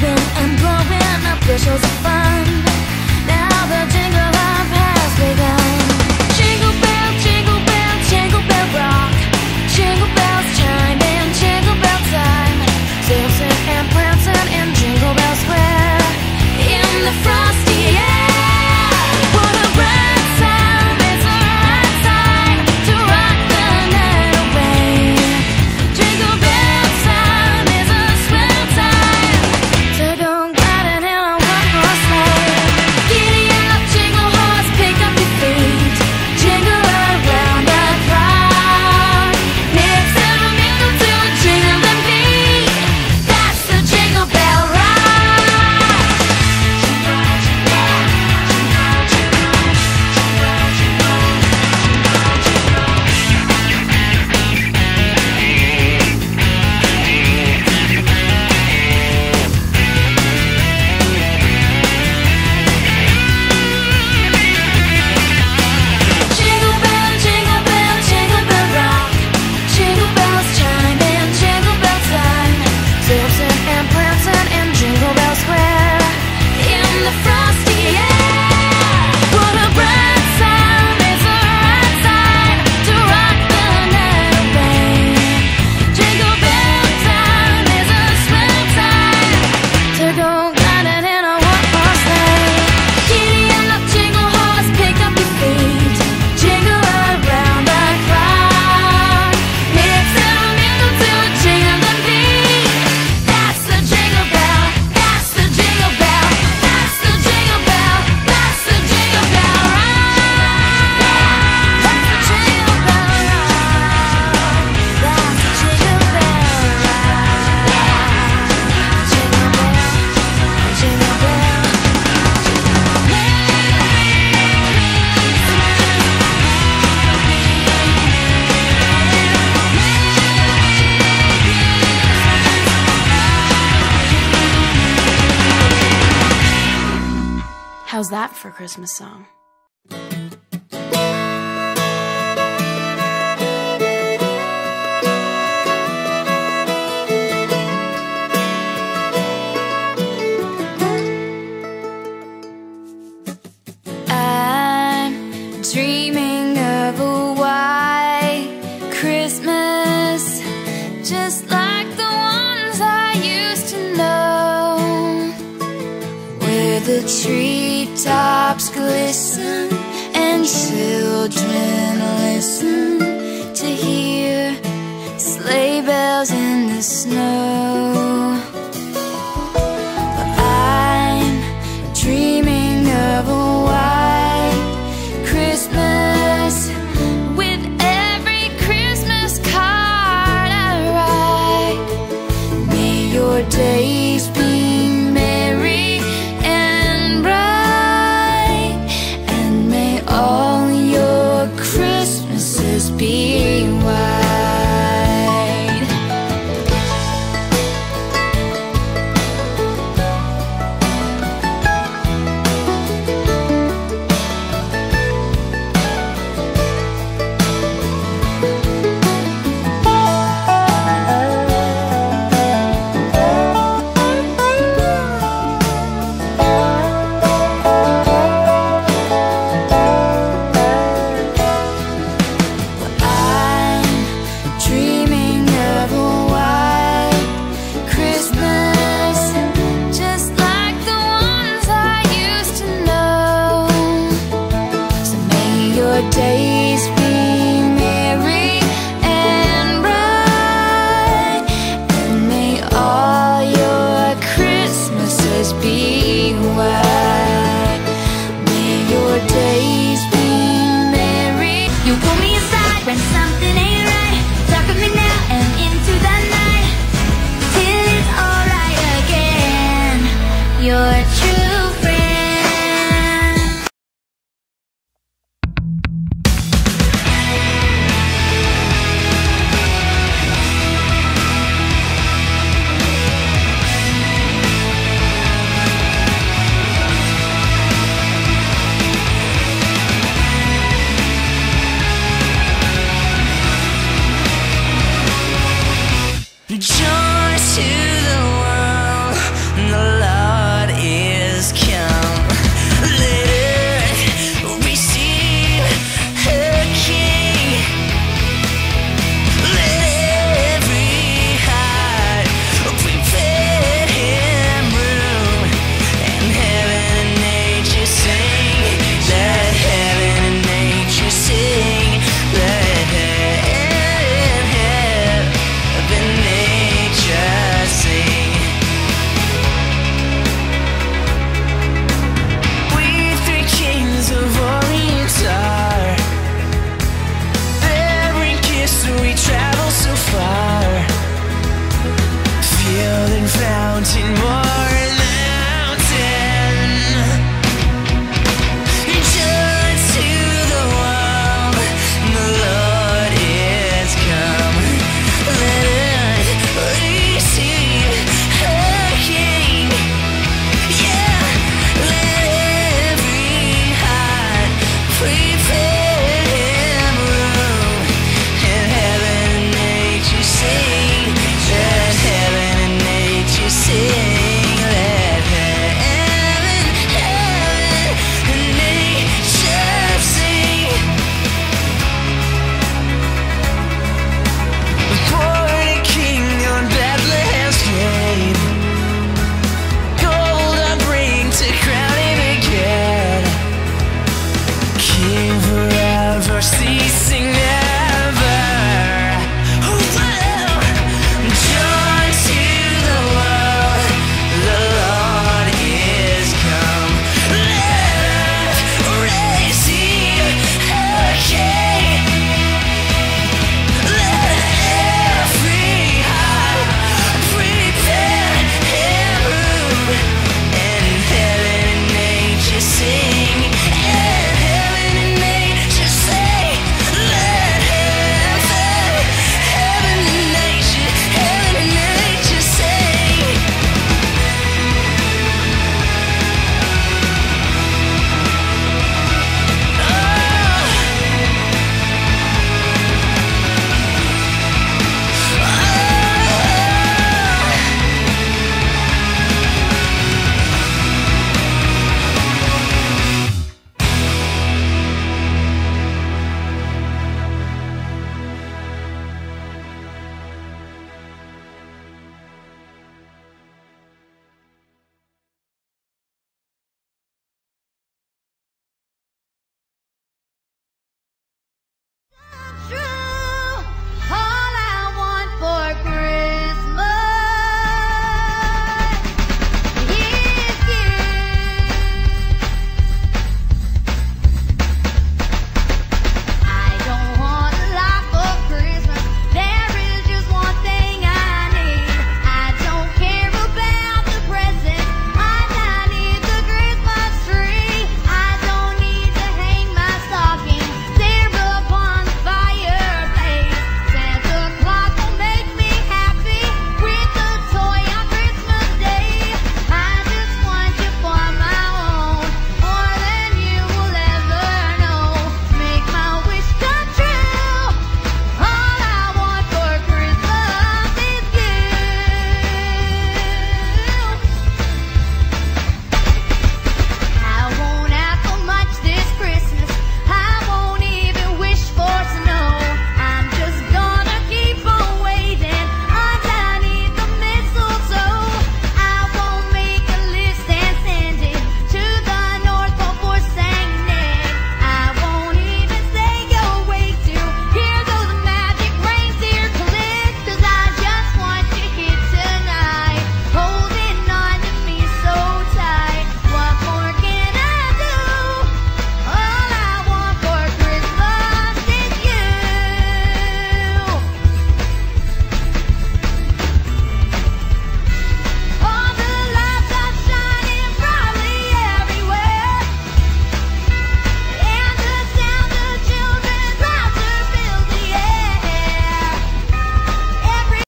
blowing and blowing up your shows of fun. Now the jingle hop has begun. Jingle bell, rock. Jingle bells chime in jingle bell time. Simpson and Branson in Jingle Bell Square in the frosty air. How's that for a Christmas song? I'm dreaming of a white Christmas, just like the ones I used to know, where the tree tops glisten and children listen to hear sleigh bells in the snow.